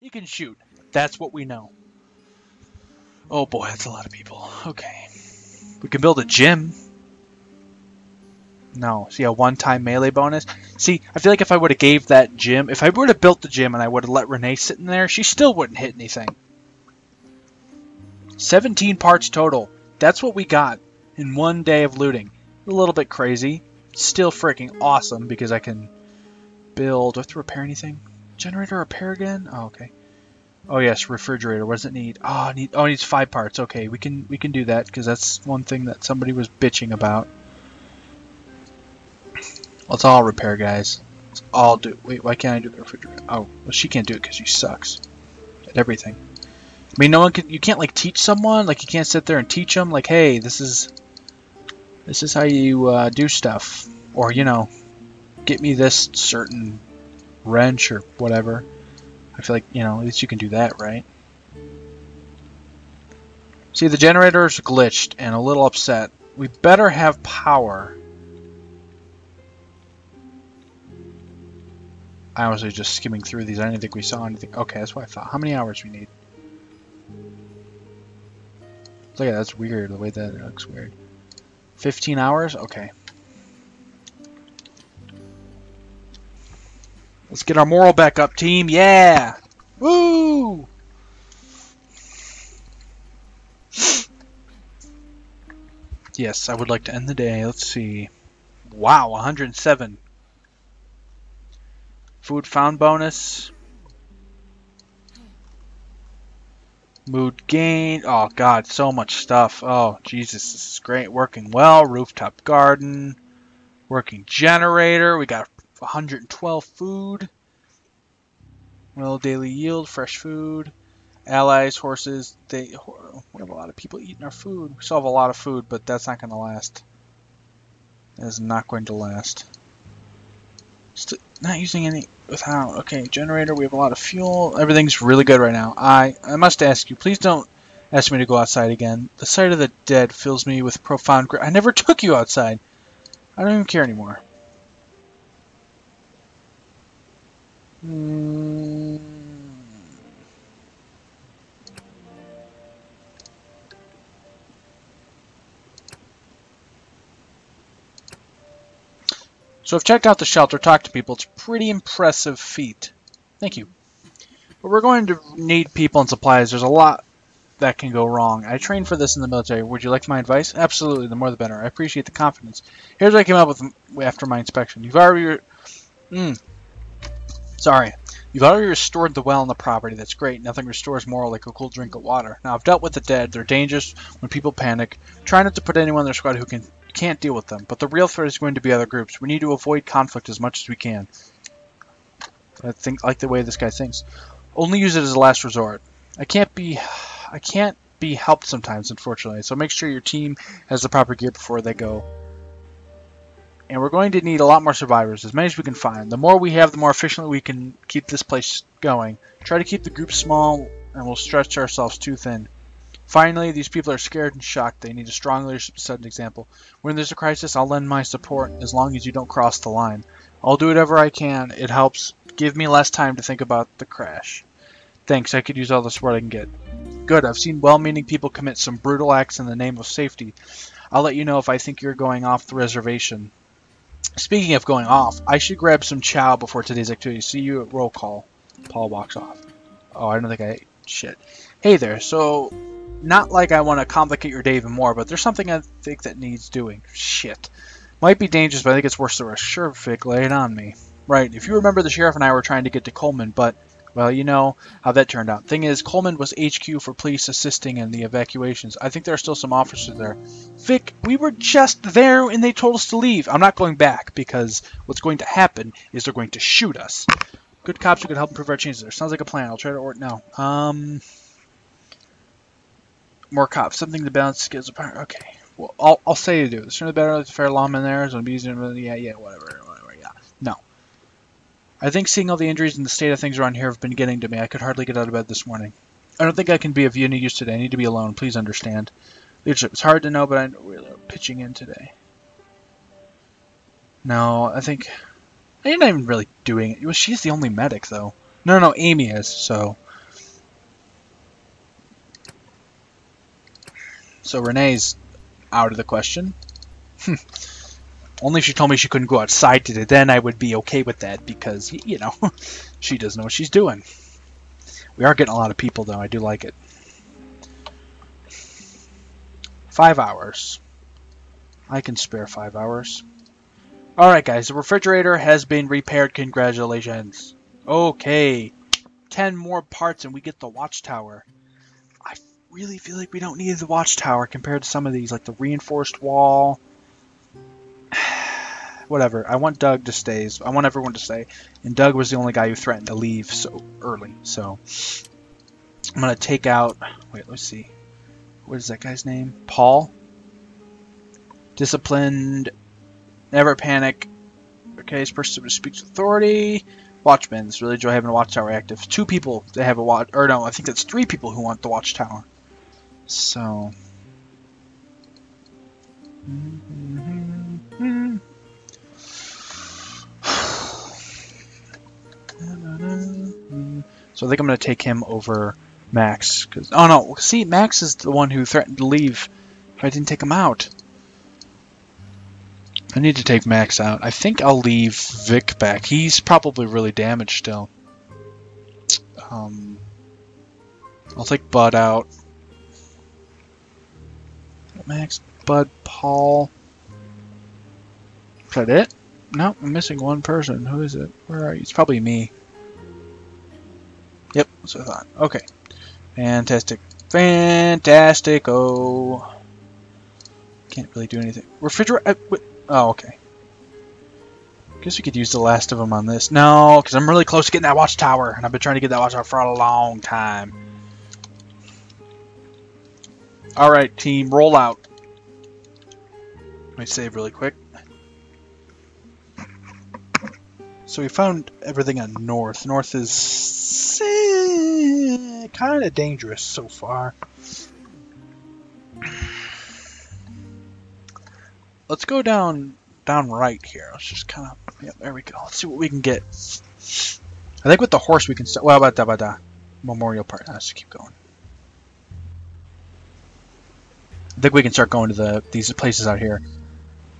He can shoot. That's what we know. Oh boy, that's a lot of people. Okay. We can build a gym. No. See, a one-time melee bonus? See, I feel like if I would have gave that gym... If I would have built the gym and I would have let Renee sit in there, she still wouldn't hit anything. 17 parts total. That's what we got in one day of looting. A little bit crazy. Still freaking awesome because I can build... Do I have to repair anything? Generator repair again? Oh, okay. Oh, yes, refrigerator. What does it need? Oh, it needs 5 parts. Okay, we can do that because that's one thing that somebody was bitching about. Let's all repair, guys. Let's all do it. Wait, why can't I do the refrigerator? Oh, well, she can't do it because she sucks at everything. I mean, no one can... You can't, like, teach someone. Like, you can't sit there and teach them, like, hey, this is how you do stuff. Or, you know, get me this certain wrench or whatever. I feel like, you know, at least you can do that, right? See, the generator's glitched and a little upset. We better have power. I was just skimming through these. I didn't think we saw anything. Okay, that's what I thought. How many hours we need? Look at that. That's weird. The way that it looks weird. 15 hours? Okay. Let's get our moral back up, team. Yeah! Woo! Yes, I would like to end the day. Let's see. Wow, 107. Food found bonus. Mood gain. Oh, God, so much stuff. Oh, Jesus, this is great. Working well. Rooftop garden. Working generator. We got 112 food. Well, daily yield. Fresh food. Allies, horses. We have a lot of people eating our food. We still have a lot of food, but that's not going to last. That is not going to last. Still not using any without. Okay, generator, we have a lot of fuel. Everything's really good right now. I must ask you, please don't ask me to go outside again. The sight of the dead fills me with profound grief. I never took you outside. I don't even care anymore. So I've checked out the shelter, talked to people. It's a pretty impressive feat. Thank you. But we're going to need people and supplies. There's a lot that can go wrong. I trained for this in the military. Would you like my advice? Absolutely. The more the better. I appreciate the confidence. Here's what I came up with after my inspection. You've already restored the well on the property. That's great. Nothing restores more like a cool drink of water. Now, I've dealt with the dead. They're dangerous when people panic. Try not to put anyone in their squad who can't deal with them, but the real threat is going to be other groups. We need to avoid conflict as much as we can. I think like the way this guy thinks. Only use it as a last resort. I can't be helped sometimes, unfortunately, so make sure your team has the proper gear before they go. And we're going to need a lot more survivors, as many as we can find. The more we have, the more efficiently we can keep this place going. Try to keep the group small, and we'll stretch ourselves too thin. Finally, these people are scared and shocked. They need a strong leadership to set an example. When there's a crisis, I'll lend my support as long as you don't cross the line. I'll do whatever I can. It helps give me less time to think about the crash. Thanks, I could use all the support I can get. Good, I've seen well-meaning people commit some brutal acts in the name of safety. I'll let you know if I think you're going off the reservation. Speaking of going off, I should grab some chow before today's activity. See you at roll call. Paul walks off. Oh, I don't think I ate shit. Hey there, so... Not like I want to complicate your day even more, but there's something I think that needs doing. Shit. Might be dangerous, but I think it's worth the risk. Sure, Vic, lay it on me. Right, if you remember, the sheriff and I were trying to get to Coleman, but, well, you know how that turned out. Thing is, Coleman was HQ for police assisting in the evacuations. I think there are still some officers there. Vic, we were just there and they told us to leave. I'm not going back, because what's going to happen is they're going to shoot us. Good cops who could help improve our chances there. Sounds like a plan. I'll try to order now. More cops, something to balance skills apart. Okay, well, I'll say to do. The sooner the better. The fair lawman there is going to be easier. Yeah, whatever, yeah. No. I think seeing all the injuries and the state of things around here have been getting to me. I could hardly get out of bed this morning. I don't think I can be of any use today. I need to be alone. Please understand. Leadership, it's hard to know, but I know we're pitching in today. No, I think... You're not even really doing it. Well, she's the only medic, though. No, Amy is, so... So Renee's out of the question. Only if she told me she couldn't go outside today, then I would be okay with that, because, you know, she doesn't know what she's doing. We are getting a lot of people, though. I do like it. 5 hours. I can spare 5 hours. Alright, guys. The refrigerator has been repaired. Congratulations. Okay. 10 more parts, and we get the watchtower. I really feel like we don't need the watchtower compared to some of these, like the reinforced wall. Whatever. I want Doug to stay. I want everyone to stay. And Doug was the only guy who threatened to leave so early. So I'm going to take out... Wait, let's see. What is that guy's name? Paul. Disciplined. Never panic. Okay, this person speaks authority. Watchmen. This really enjoy having a watchtower active. 2 people that have a watch... Or no, I think that's 3 people who want the watchtower. So... So I think I'm going to take him over Max. Cause, oh no, see, Max is the one who threatened to leave if I didn't take him out. I need to take Max out. I think I'll leave Vic back. He's probably really damaged still. I'll take Bud out. Max, Bud, Paul. Is that it? No, I'm missing one person. Who is it? Where are you? It's probably me. Yep, that's what I thought. Okay. Fantastic. Fantastic. Oh. Can't really do anything. Refrigerator. Oh, okay. Guess we could use the last of them on this. No, because I'm really close to getting that watchtower, and I've been trying to get that watchtower for a long time. Alright, team. Roll out. Let me save really quick. So we found everything on North. North is kind of dangerous so far. Let's go down right here. Let's just kind of... Yeah, there we go. Let's see what we can get. I think with the horse we can... Well, about the Memorial Park. Let's keep going. I think we can start going to these places out here.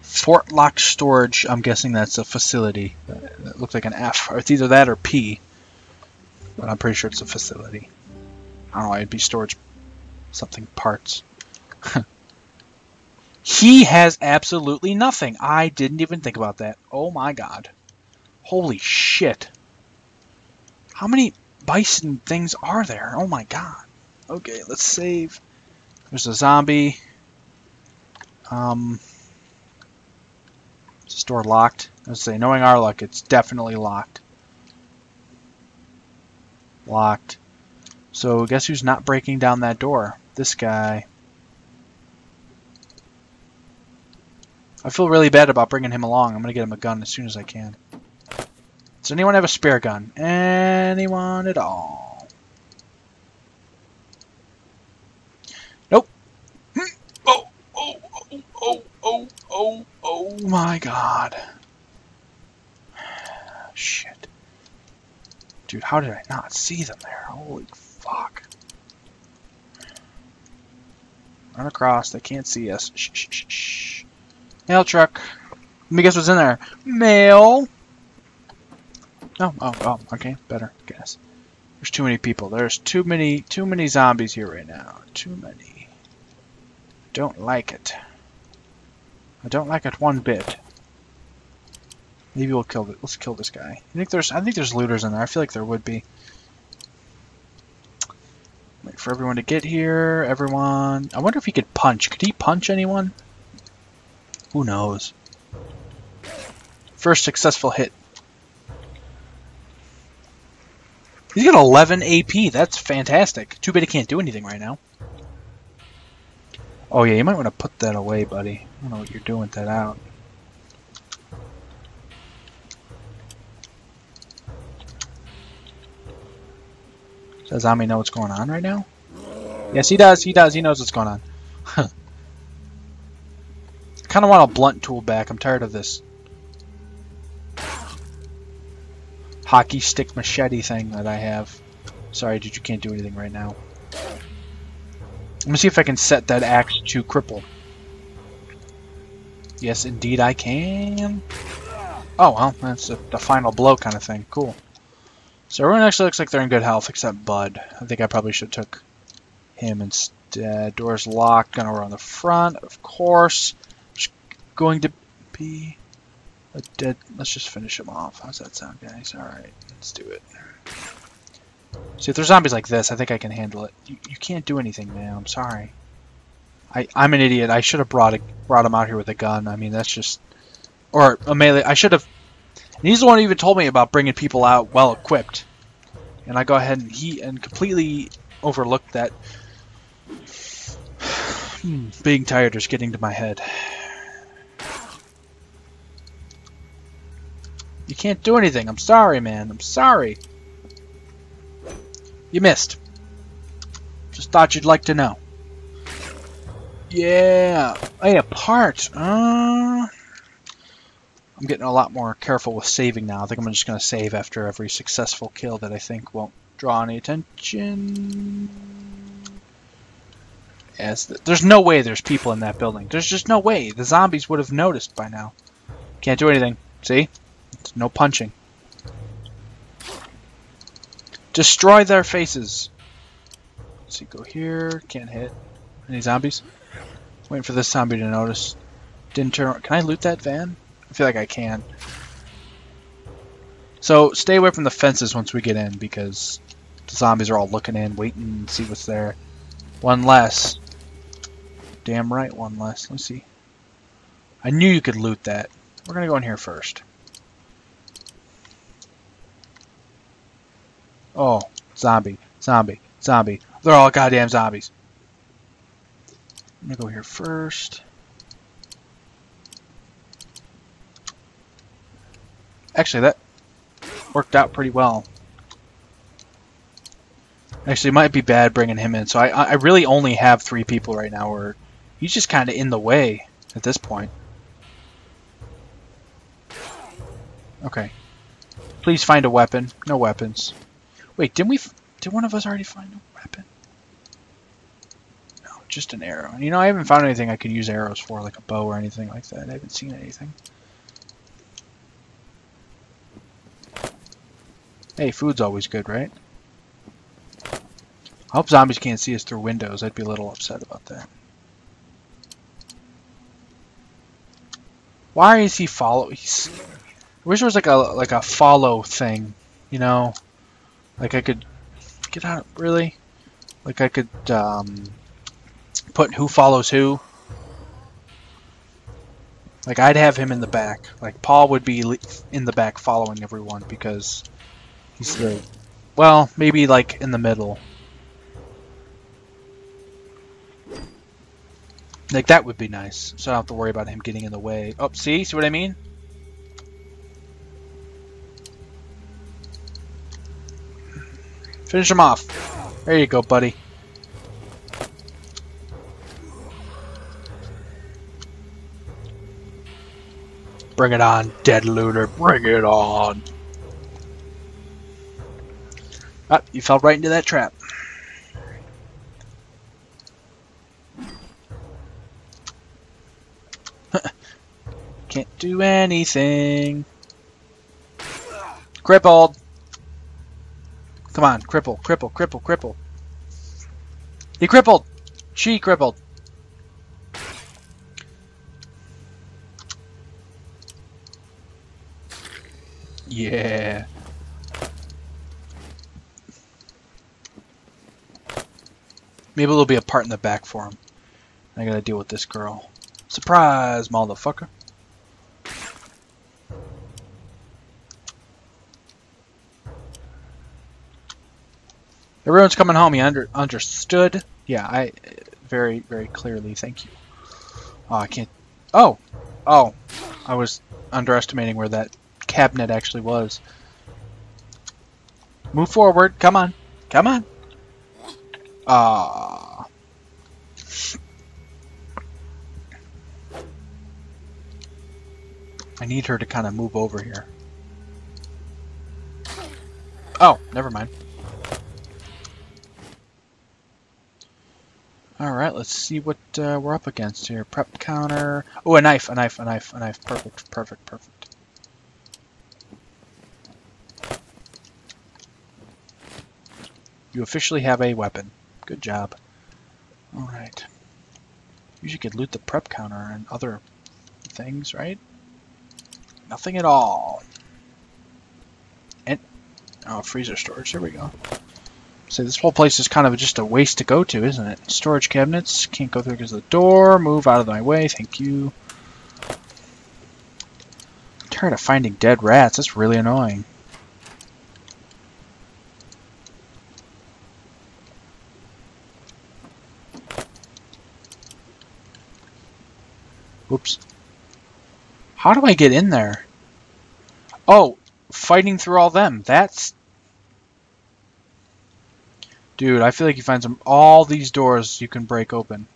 Fort Lock Storage, I'm guessing that's a facility. That looks like an F. It's either that or P. But I'm pretty sure it's a facility. I don't know, it'd be storage something parts. He has absolutely nothing. I didn't even think about that. Oh my god. Holy shit. How many bison things are there? Oh my god. Okay, let's save. There's a zombie. Is this door locked? Let's say, knowing our luck, it's definitely locked. Locked. So guess who's not breaking down that door? This guy. I feel really bad about bringing him along. I'm going to get him a gun as soon as I can. Does anyone have a spare gun? Anyone at all? Nope. Oh my god. Shit. Dude, how did I not see them there? Holy fuck. Run across. They can't see us. Shh, shh, shh, shh. Mail truck. Let me guess what's in there. Mail. Oh, okay. Better guess. There's too many people. There's too many zombies here right now. Too many. Don't like it. I don't like it one bit. Maybe we'll kill it. Let's kill this guy. I think there's looters in there. I feel like there would be. Wait for everyone to get here. Everyone. I wonder if he could punch. Could he punch anyone? Who knows? First successful hit. He's got 11 AP. That's fantastic. Too bad he can't do anything right now. Oh yeah, you might want to put that away, buddy. I don't know what you're doing with that out. Does Ami know what's going on right now? Yes, he does. He does. He knows what's going on. I kind of want a blunt tool back. I'm tired of this hockey stick machete thing that I have. Sorry, dude, you can't do anything right now. Let me see if I can set that axe to cripple. Yes, indeed I can. Oh, well, that's the final blow kind of thing. Cool. So everyone actually looks like they're in good health except Bud. I think I probably should have took him instead. Door's locked. Gonna run on the front, of course. There's going to be a dead... Let's just finish him off. How's that sound, guys? Alright, let's do it. See, if there's zombies like this, I think I can handle it. You can't do anything, man. I'm sorry. I'm an idiot. I should have brought him out here with a gun. I mean, that's just... Or a melee. I should have... And he's the one who even told me about bringing people out well-equipped. And I go ahead and completely overlooked that. Being tired is getting to my head. You can't do anything. I'm sorry, man. I'm sorry. You missed. Just thought you'd like to know. Yeah. Hey, a part. I'm getting a lot more careful with saving now. I think I'm just going to save after every successful kill that I think won't draw any attention. As there's no way there's people in that building. There's just no way. The zombies would have noticed by now. Can't do anything. See? It's no punching. Destroy their faces. Let's see, go here. Can't hit. Any zombies? Waiting for this zombie to notice. Didn't turn around. Can I loot that van? I feel like I can. So stay away from the fences once we get in because the zombies are all looking in, waiting to see what's there. One less. Damn right, one less. Let's see. I knew you could loot that. We're going to go in here first. Oh, zombie, zombie, zombie. They're all goddamn zombies. I'm going to go here first. Actually, that worked out pretty well. Actually, it might be bad bringing him in. So I really only have 3 people right now. Or he's just kind of in the way at this point. Okay. Please find a weapon. No weapons. Wait, did one of us already find a weapon? No, just an arrow. You know, I haven't found anything I could use arrows for, like a bow or anything like that. I haven't seen anything. Hey, food's always good, right? I hope zombies can't see us through windows. I'd be a little upset about that. Why is he following? I wish there was like a follow thing, you know? Like I could get out. Really? Like I could put who follows who. Like I'd have him in the back. Like Paul would be in the back following everyone because. He's the, well, maybe like in the middle. Like that would be nice, so I don't have to worry about him getting in the way. Oh, see what I mean? Finish him off. There you go, buddy. Bring it on, dead looter. Bring it on. Oh, you fell right into that trap. Can't do anything. Crippled. Come on, cripple, cripple, cripple, cripple. He crippled. She crippled. Yeah. Maybe there'll be a part in the back for him. I gotta deal with this girl. Surprise, motherfucker. Everyone's coming home. You understood? Yeah, I very, very clearly. Thank you. Oh, I can't. Oh! Oh! I was underestimating where that cabinet actually was. Move forward. Come on. Come on. Ah. I need her to kind of move over here. Oh, never mind. Alright, let's see what we're up against here. Prep counter. Oh, a knife. Perfect. You officially have a weapon. Good job. Alright. Usually could loot the prep counter and other things, right? Nothing at all. And oh, freezer storage. There we go. So this whole place is kind of just a waste to go to, isn't it? Storage cabinets. Can't go through because of the door. Move out of my way. Thank you. I'm tired of finding dead rats. That's really annoying. Oops. How do I get in there? Oh, fighting through all them. That's... Dude, I feel like you find some all these doors you can break open.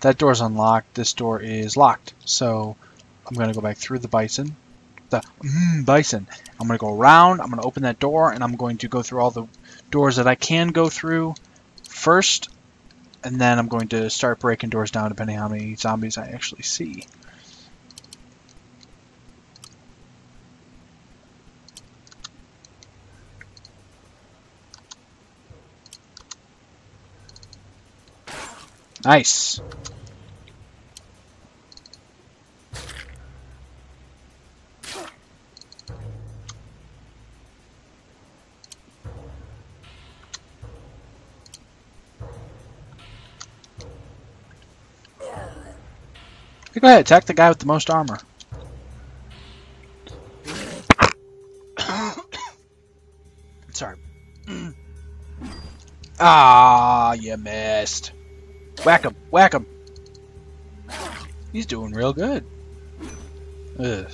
That door's unlocked. This door is locked. So I'm going to go back through the bison. The bison. I'm going to go around. I'm going to open that door. And I'm going to go through all the doors that I can go through first. And then I'm going to start breaking doors down depending on how many zombies I actually see. Nice. Go ahead, attack the guy with the most armor. Sorry. Ah, you missed. Whack him! Whack him! He's doing real good. Ugh.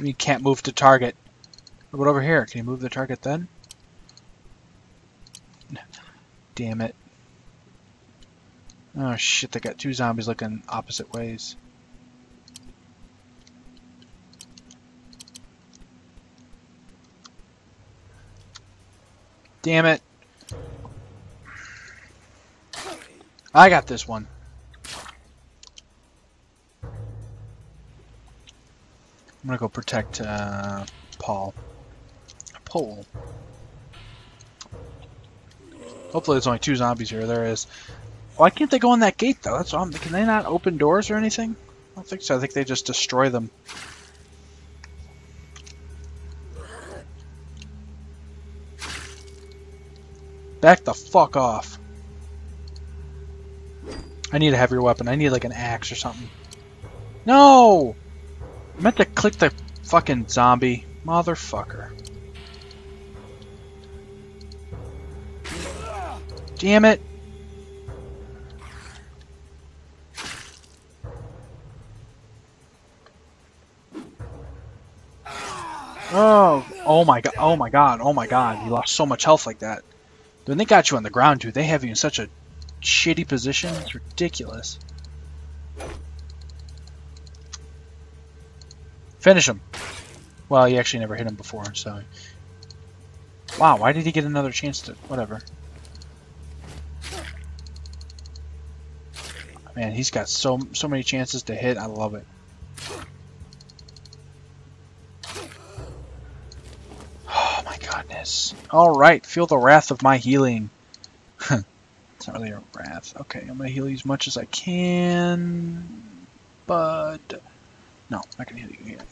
You can't move to target. What over here? Can you move the target then? Damn it. Oh shit, they got two zombies looking opposite ways. Damn it. I got this one. I'm gonna go protect Paul. Paul. Hopefully there's only two zombies here. There is. Why can't they go in that gate though? That's all. Can they not open doors or anything? I don't think so. I think they just destroy them. Back the fuck off. I need a heavier weapon. I need like an axe or something. No! I meant to click the fucking zombie. Motherfucker. Damn it. Oh, oh my god. Oh my god. Oh my god. You lost so much health like that. When they got you on the ground, dude, they have you in such a shitty position. It's ridiculous. Finish him. Well, you actually never hit him before, so... Wow, why did he get another chance to... Whatever. Man, he's got so many chances to hit. I love it. Oh, my goodness. Alright, feel the wrath of my healing. It's not really a wrath. Okay, I'm going to heal you as much as I can. But... No, I'm not gonna heal you yet.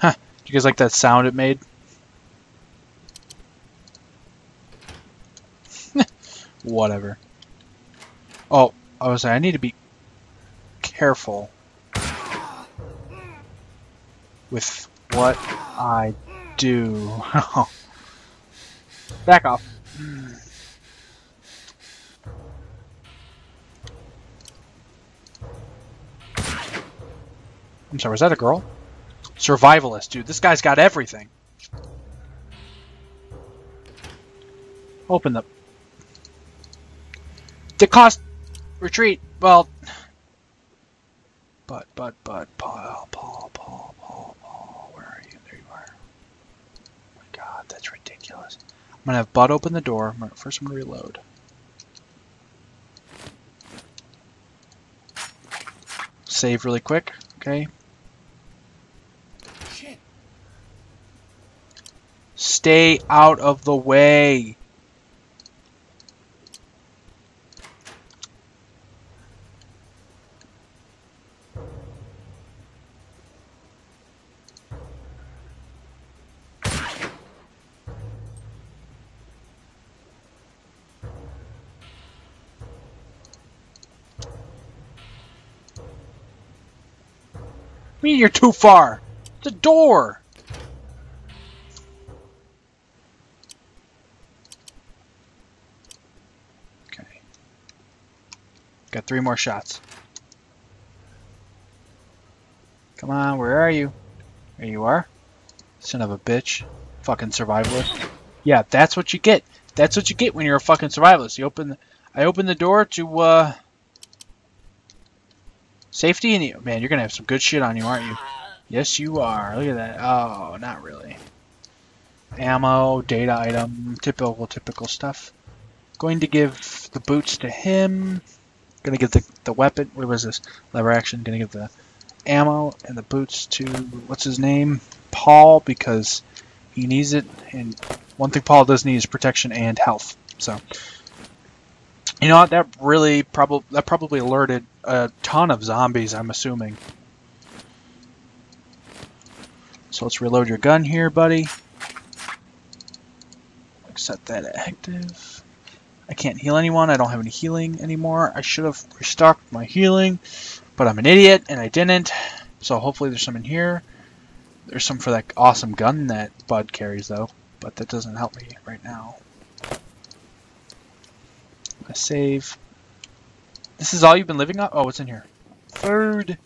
Huh. Do you guys like that sound it made? Whatever. Oh, I was saying I need to be careful with what I do. Back off. I'm sorry, was that a girl? Survivalist, dude. This guy's got everything. Open the... DeCosta Retreat. Well... But, Paul, where are you? There you are. Oh my god, that's ridiculous. I'm gonna have Bud open the door. First, I'm gonna reload. Save really quick, okay? Shit. Stay out of the way. You're too far. It's a door. Okay. Got 3 more shots. Come on, where are you? There you are. Son of a bitch. Fucking survivalist. Yeah, that's what you get. That's what you get when you're a fucking survivalist. You open the, I opened the door to safety and you, man, you're gonna have some good shit on you, aren't you? Yes, you are. Look at that. Oh, not really. Ammo, data item, typical stuff. Going to give the boots to him. Gonna give the weapon. What was this? Lever action. Gonna give the ammo and the boots to what's his name? Paul, because he needs it. And one thing Paul does need is protection and health. So. You know what? That really probably alerted a ton of zombies, I'm assuming. So let's reload your gun here, buddy. Set that active. I can't heal anyone. I don't have any healing anymore. I should have restocked my healing, but I'm an idiot and I didn't. So hopefully there's some in here. There's some for that awesome gun that Bud carries, though, but that doesn't help me right now. A save. This is all you've been living on? Oh, what's in here? Third.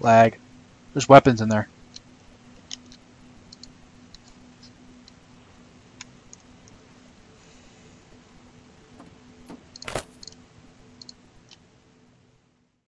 Lag. There's weapons in there.